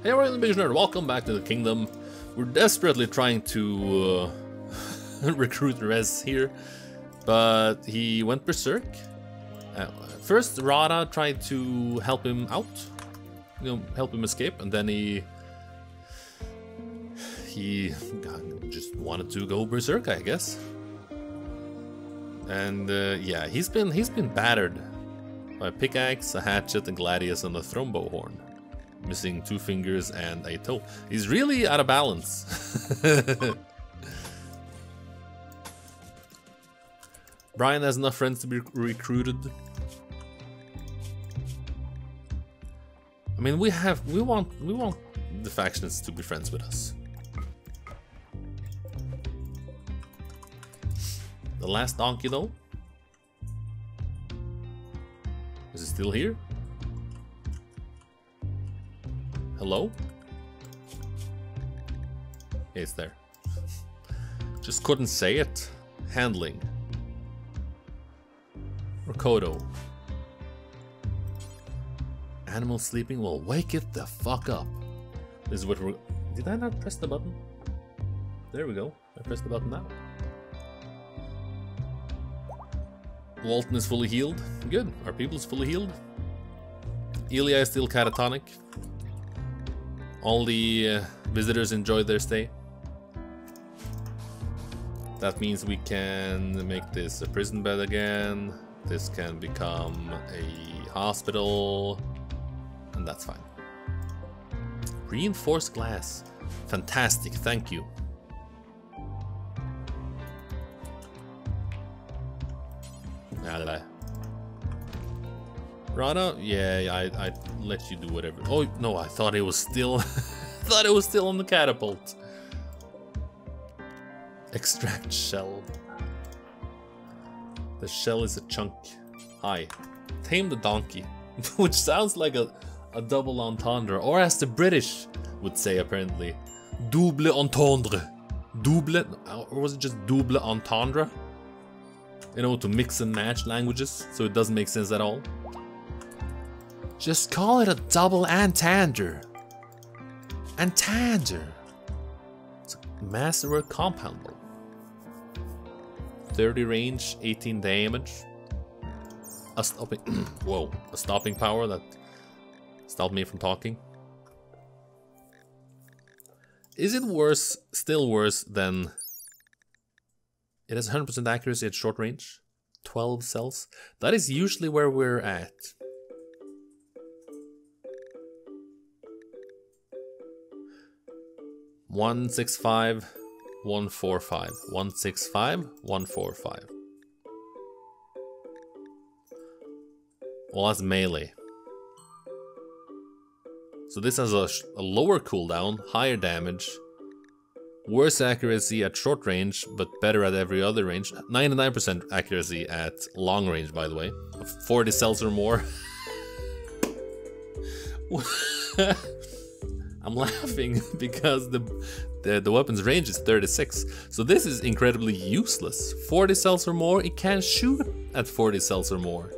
Hey, Orion the Visioner, welcome back to the kingdom. We're desperately trying to recruit Res here, but he went berserk. First, Rada tried to help him out, help him escape, and then he just wanted to go berserk, I guess. And yeah, he's been battered by a pickaxe, a hatchet, a gladius, and a thrombo horn, missing 2 fingers and a toe. He's really out of balance. Brian has enough friends to be recruited. I mean, we want the factions to be friends with us. The last donkey, though, is it still here? Hello? Yeah, it's there. Just couldn't say it. Handling. Ricoto. Animal sleeping will wake it the fuck up. This is what we're... Did I not press the button? There we go. I pressed the button now. Walton is fully healed. Good. Our people is fully healed. Ilya is still catatonic. All the visitors enjoyed their stay. That means we can make this a prison bed again. This can become a hospital. And that's fine. Reinforced glass. Fantastic, thank you. Rada? Yeah, I let you do whatever. Oh no, I thought it was still thought it was still on the catapult. Extract shell. The shell is a chunk. Hi. Tame the donkey. Which sounds like a double entendre, or as the British would say apparently. Double entendre. Double, or was it just double entendre? You know, to mix and match languages, so it doesn't make sense at all. Just call it a double entendre. Entendre. It's a masterwork compoundable. 30 range, 18 damage. A stopping. Whoa, a stopping power that stopped me from talking. Is it worse? Still worse than? It has 100% accuracy at short range. 12 cells. That is usually where we're at. One, 6, 5, 1, 4, 5. 1, 6, 5, 1, 4, 5. Well, that's melee. So this has a lower cooldown, higher damage, worse accuracy at short range, but better at every other range. 99% accuracy at long range, by the way, of 40 cells or more. I'm laughing because the weapon's range is 36, so this is incredibly useless. 40 cells or more, it can't shoot at 40 cells or more.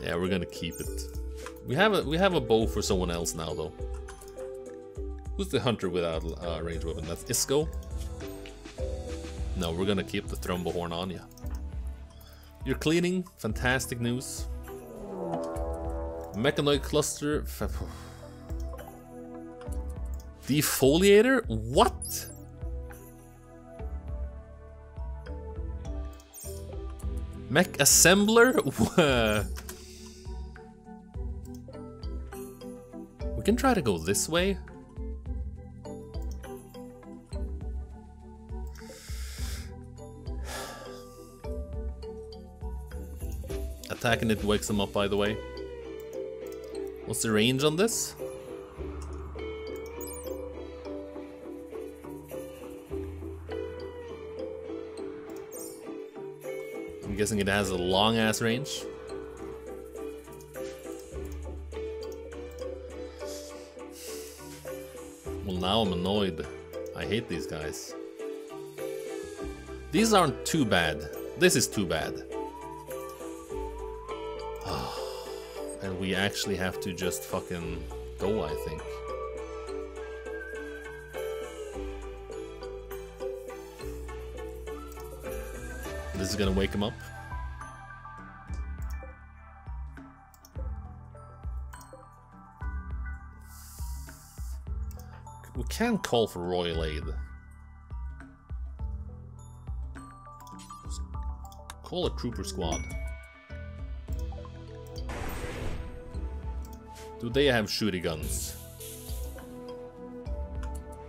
Yeah, we're gonna keep it. We have a bow for someone else now, though. Who's the hunter without a ranged weapon? That's Isko. No, we're gonna keep the thrombo horn on ya. You're cleaning, fantastic news. Mechanoid cluster. Defoliator? What? Mech assembler? We can try to go this way. Attacking it wakes them up, by the way. What's the range on this? I'm guessing it has a long ass range. Well, now I'm annoyed. I hate these guys. These aren't too bad. This is too bad. And we actually have to just fucking go, I think. This is gonna wake him up. We can call for royal aid. Just call a trooper squad. Do they have shooting guns?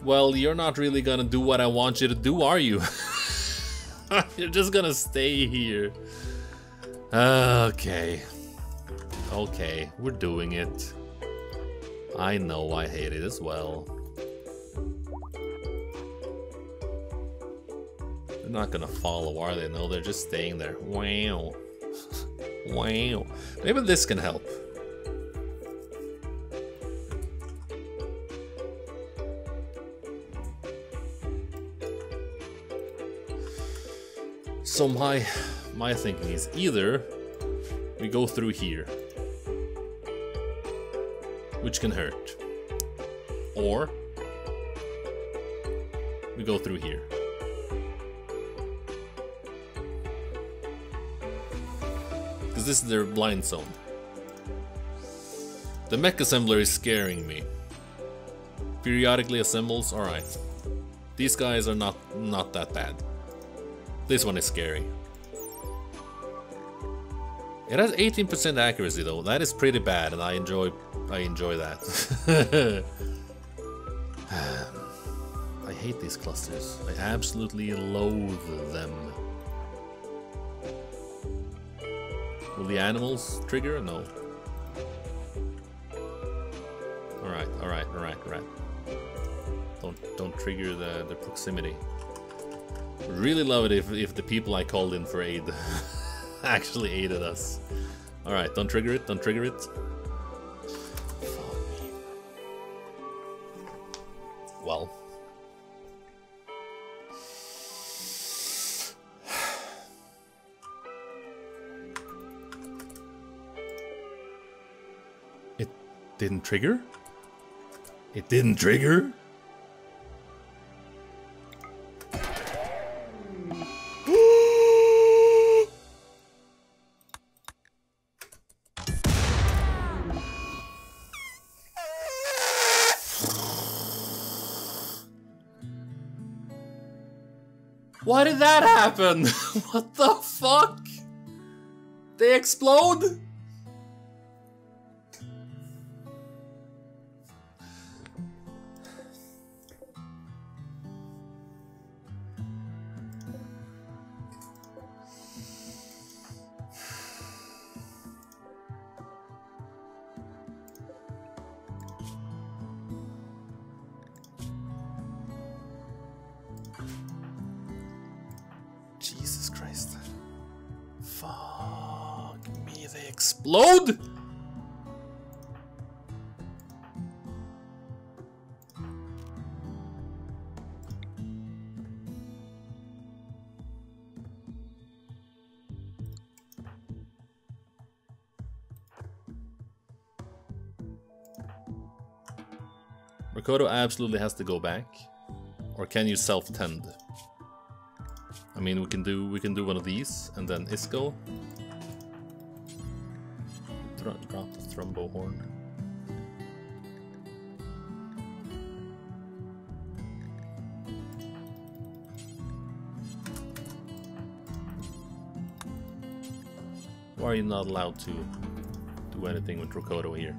Well, you're not really gonna do what I want you to do, are you? You're just gonna stay here. Okay. Okay, we're doing it. I know I hate it as well. They're not gonna follow, are they? No, they're just staying there. Wow. Wow. Maybe this can help. So my thinking is either we go through here, which can hurt, or we go through here. Because this is their blind zone. The mech assembler is scaring me. Periodically assembles, alright. These guys are not that bad. This one is scary. It has 18% accuracy though. That is pretty bad, and I enjoy that. I hate these clusters. I absolutely loathe them. Will the animals trigger? No. Alright, alright, alright, alright. Don't trigger the proximity. Really love it if the people I called in for aid actually aided us. Alright, don't trigger it, don't trigger it. Fuck me. Well. It didn't trigger? It didn't trigger? Why did that happen? What the fuck? They explode? Load? Ricoto absolutely has to go back, or can you self-tend? I mean, we can do one of these, and then Isko. Drop the thrombo horn. Why are you not allowed to do anything with Rakoto here?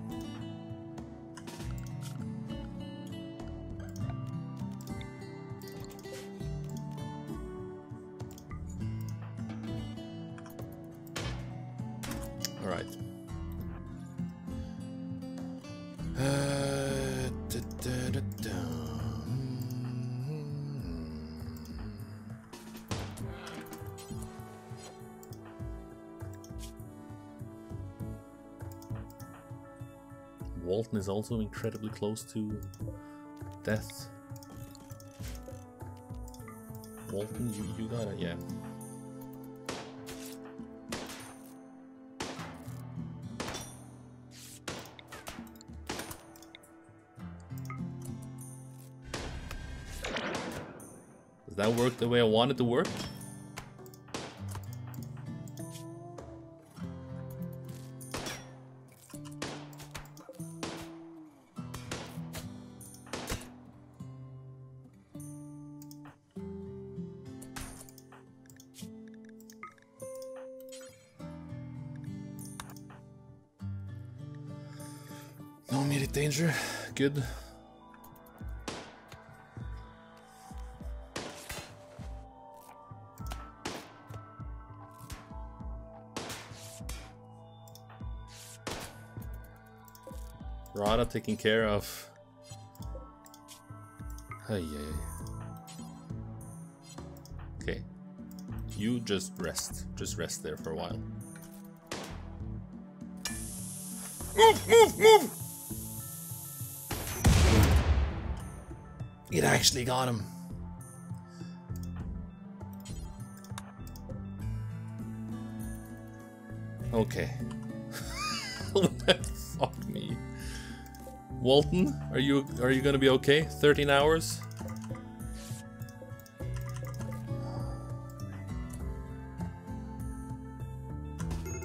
Walton is also incredibly close to death. Walton, you got it, yeah. Does that work the way I want it to work? No immediate danger. Good. Rada taken care of. Hey, okay. You just rest. Just rest there for a while. Move, move, move! It actually got him. Okay. Fuck me. Walton, are you gonna be okay? 13 hours?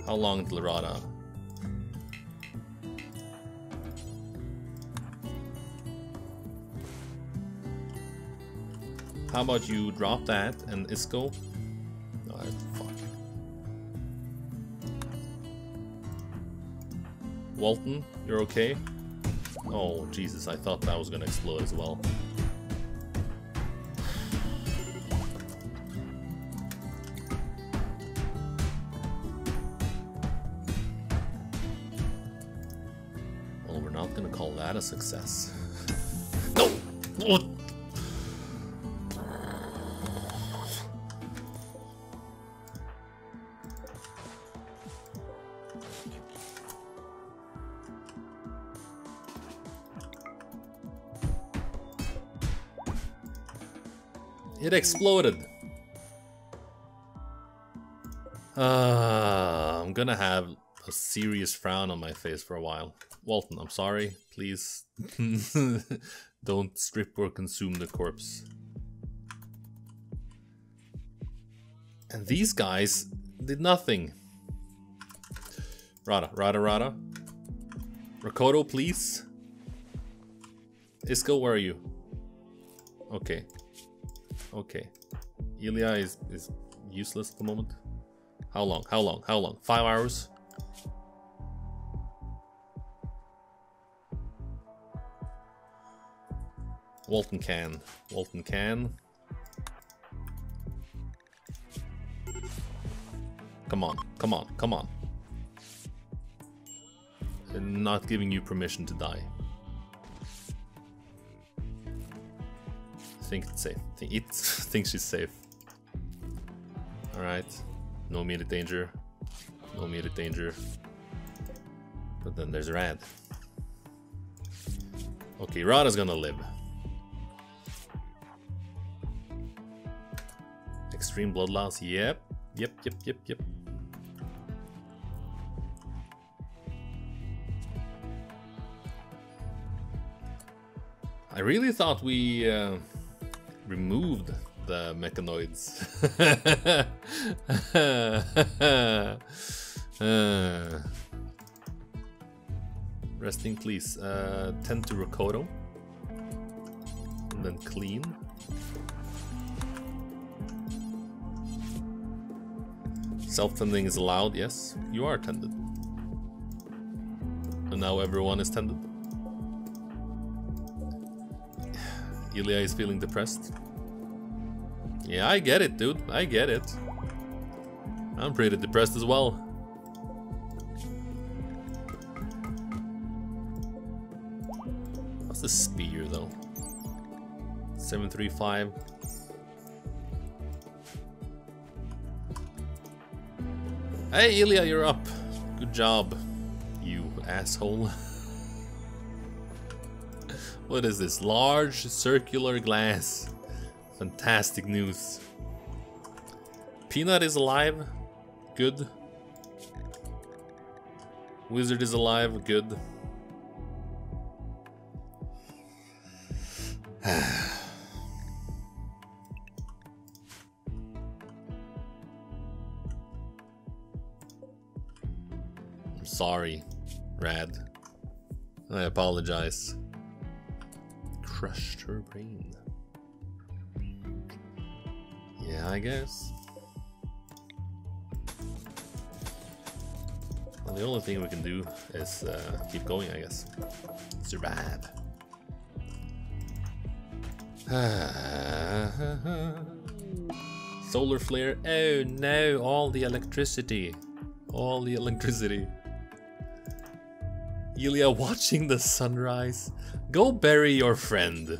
How long till Rada? How about you drop that and Isko? No, fuck. Walton, you're okay? Oh, Jesus, I thought that was gonna explode as well. Well, we're not gonna call that a success. No! Oh! It exploded. I'm gonna have a serious frown on my face for a while. Walton, I'm sorry. Please don't strip or consume the corpse. And these guys did nothing. Rada. Rakoto, please. Isko, where are you? Okay. Okay, Ilya is useless at the moment. How long? 5 hours? Walton can. Come on. I'm not giving you permission to die. Think it's safe. Think she's safe. Alright. No immediate danger. No immediate danger. But then there's Rad. Okay, Rada's gonna live. Extreme blood loss. Yep. I really thought we removed the mechanoids. Resting please. Tend to Ricoto. And then clean. Self-tending is allowed, yes. You are tended. And now everyone is tended. Ilya is feeling depressed. Yeah, I get it, dude. I get it. I'm pretty depressed as well. What's the spear, though? 735. Hey, Ilya, you're up. Good job, you asshole. What is this? Large circular glass. Fantastic news. Peanut is alive. Good. Wizard is alive. Good. I'm sorry, Rad. I apologize. Crushed her brain. Yeah, I guess. Well, the only thing we can do is keep going, I guess. Survive. Solar flare. Oh no, all the electricity. All the electricity. Ilya watching the sunrise. Go bury your friend.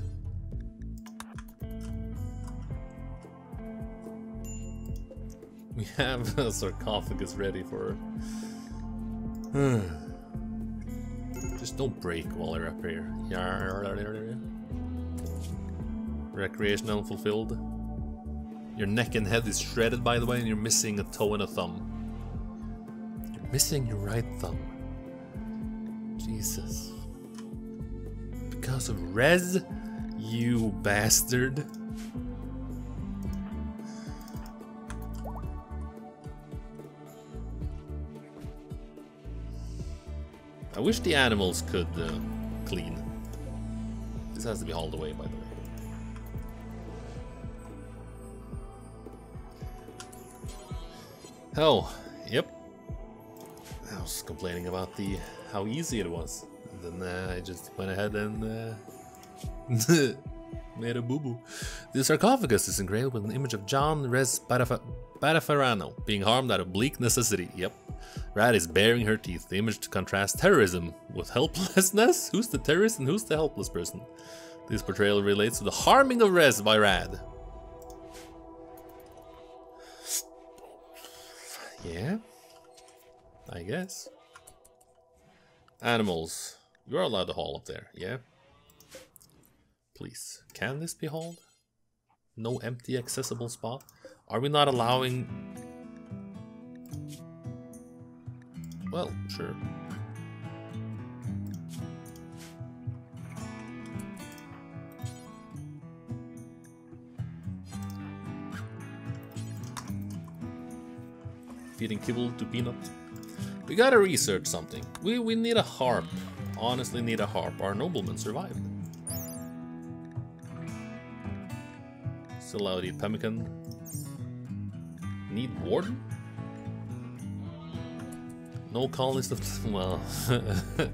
We have a sarcophagus ready for her. Just don't break while you're up here. Recreational fulfilled. Your neck and head is shredded, by the way, and you're missing a toe and a thumb. You're missing your right thumb. Jesus. Because of Res, you bastard. I wish the animals could clean. This has to be hauled away, by the way. Oh, yep. I was complaining about the how easy it was. And then I just went ahead and made a boo-boo. The sarcophagus is engraved with an image of John Res Bataferrano being harmed out of bleak necessity. Yep. Rad is baring her teeth. The image to contrast terrorism with helplessness. Who's the terrorist and who's the helpless person? This portrayal relates to the harming of Res by Rad. Yeah, I guess. Animals, you're allowed to haul up there, yeah? Please, can this be hauled? No empty accessible spot? Are we not allowing... Well, sure. Feeding kibble to Peanut. We gotta research something. We need a harp. Honestly need a harp. Our nobleman survived. Still out to eat pemmican. Need warden? No colonists of... well... that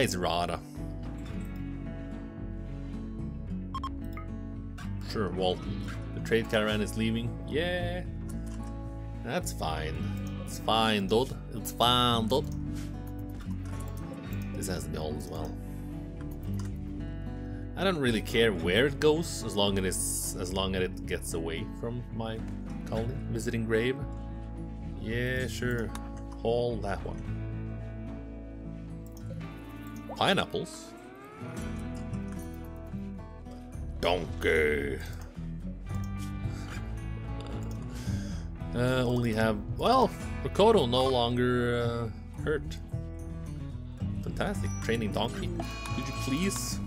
is Rada. Sure, Walton. The trade caravan is leaving. Yeah! That's fine. It's fine, Dot. It's fine, Dot. This has to be all as well. I don't really care where it goes, as long as it gets away from my colony. Visiting grave. Yeah, sure. Haul that one. Pineapples. Donkey. Only have, well, Ricoto no longer hurt. Fantastic. Training donkey. Could you please?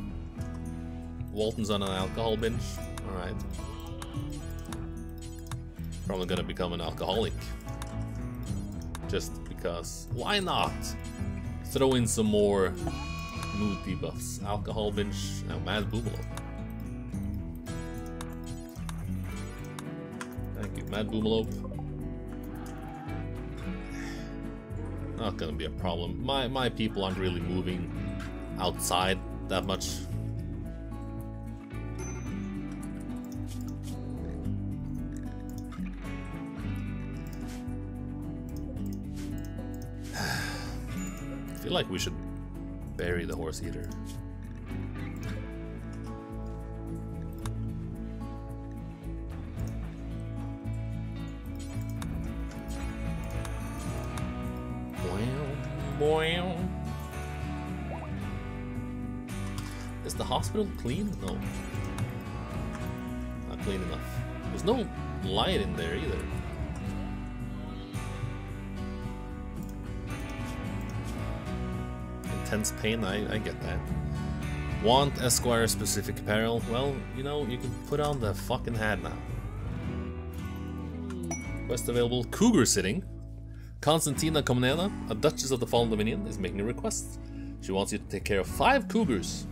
Walton's on an alcohol binge. Alright. Probably gonna become an alcoholic. Just because. Why not? Throw in some more mood debuffs. Alcohol binge. Now, Mad Boobalo. Thank you, Mad Boobalo. Not gonna be a problem. My people aren't really moving outside that much. I feel like we should bury the horse eater. Is the hospital clean? No. Not clean enough. There's no light in there either. Intense pain, I get that. Want Esquire specific apparel? Well, you know, you can put on the fucking hat now. Quest available. Cougar sitting. Constantina Comnena, a Duchess of the Fallen Dominion, is making a request. She wants you to take care of 5 cougars.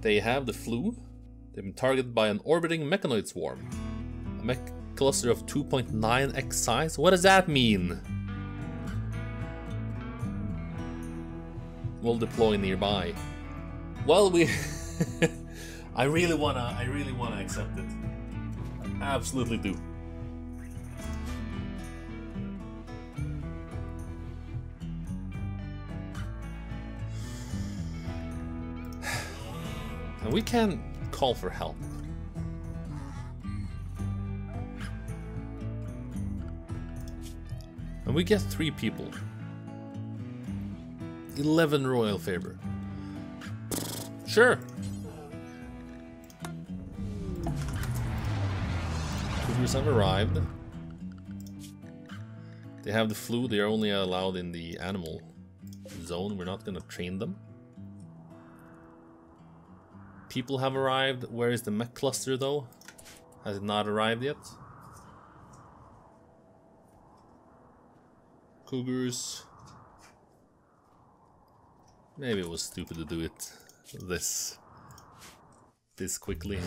They have the flu. They've been targeted by an orbiting mechanoid swarm. A mech cluster of 2.9x size? What does that mean? We'll deploy nearby. Well, we... I really wanna accept it. I absolutely do. And we can call for help. And we get 3 people. 11 royal favor. Sure. Cougars have arrived. They have the flu. They are only allowed in the animal zone. We're not gonna train them. People have arrived. Where is the mech cluster though? Has it not arrived yet? Cougars. Maybe it was stupid to do it this quickly.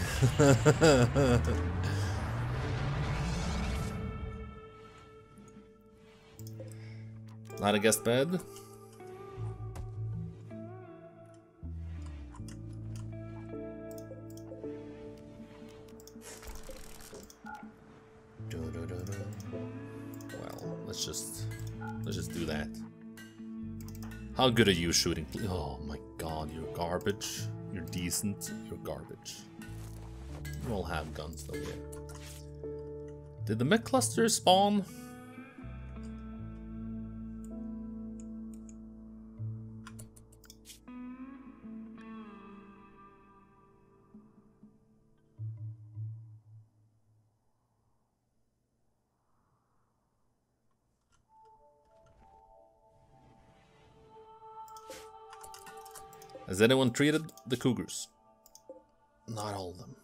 Not a guest bed. Well, let's just do that. How good are you shooting? Oh my god, you're garbage. You're decent, you're garbage. You all have guns though, yeah. Did the mech cluster spawn? Has anyone treated the cougars? Not all of them.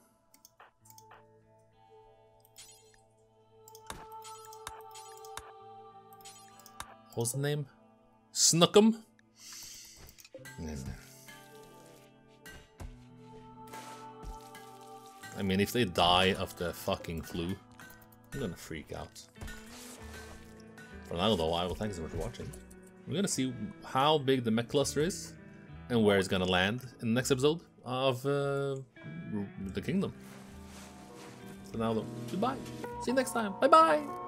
What was the name? Snookum? I mean, if they die of the fucking flu, I'm gonna freak out. For now though, I will thank you so much for watching. We're gonna see how big the mech cluster is. And where it's gonna land in the next episode of the kingdom. So now, goodbye. See you next time. Bye bye.